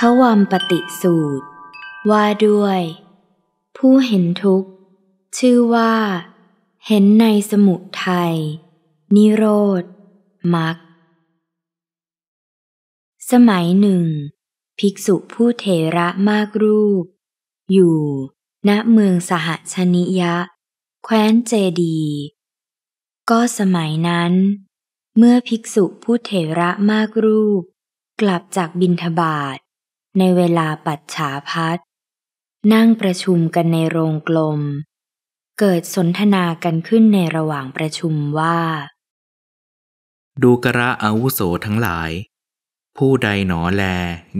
ขวัมปติสูตรว่าด้วยผู้เห็นทุกข์ชื่อว่าเห็นในสมุทัยนิโรธมรรคสมัยหนึ่งภิกษุผู้เถระมากรูปอยู่ณเมืองสหชนิยะแคว้นเจดีก็สมัยนั้นเมื่อภิกษุผู้เถระมากรูปกลับจากบิณฑบาตในเวลาปัจฉาพัสนั่งประชุมกันในโรงกลมเกิดสนทนากันขึ้นในระหว่างประชุมว่าดูกระอาวุโสทั้งหลายผู้ใดหนอแล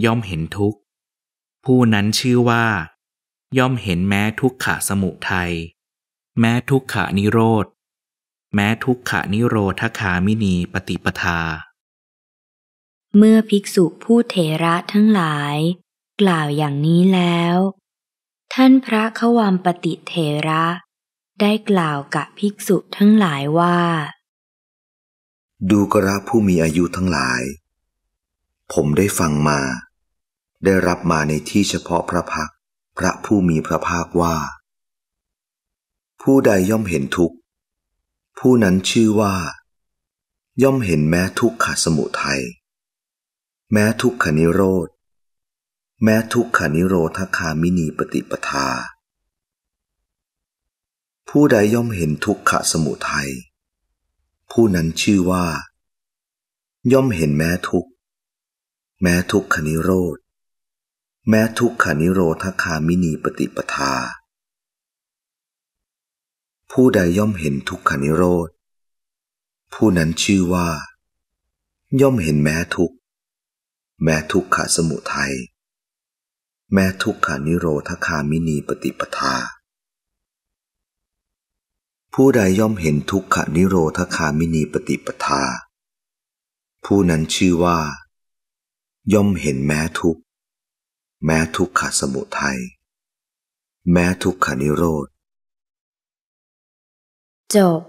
ย่อมเห็นทุกข์ผู้นั้นชื่อว่าย่อมเห็นแม้ทุกขะสมุทัยแม้ทุกขะนิโรธแม้ทุกขะนิโรธคามินีปฏิปทาเมื่อภิกษุผู้เถระทั้งหลายกล่าวอย่างนี้แล้วท่านพระขวัมปติเถระได้กล่าวกับภิกษุทั้งหลายว่าดูกระผู้มีอายุทั้งหลายผมได้ฟังมาได้รับมาในที่เฉพาะพระพักพระผู้มีพระภาคว่าผู้ใดย่อมเห็นทุกข์ผู้นั้นชื่อว่าย่อมเห็นแม้ทุกขสมุทัยแม้ทุกขนิโรธแม้ทุกขนิโรธคามินีปฏิปทาผู้ใดย่อมเห็นทุกขสมุทัยผู้นั้นชื่อว่าย่อมเห็นแม้ทุกข์แม้ทุกขนิโรธแม้ทุกขนิโรธคามินีปฏิปทาผู้ใดย่อมเห็นทุกขนิโรธผู้นั้นชื่อว่าย่อมเห็นแม้ทุกข์แม้ทุกขสมุทัยแม้ทุกขานิโรธคามินีปฏิปทาผู้ใดย่อมเห็นทุกขนิโรธคามินีปฏิปทาผู้นั้นชื่อว่าย่อมเห็นแม้ทุกข์แม้ทุกขสมุทัยแม้ทุกขานิโรธจบ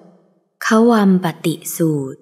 ขวัมปติสูตร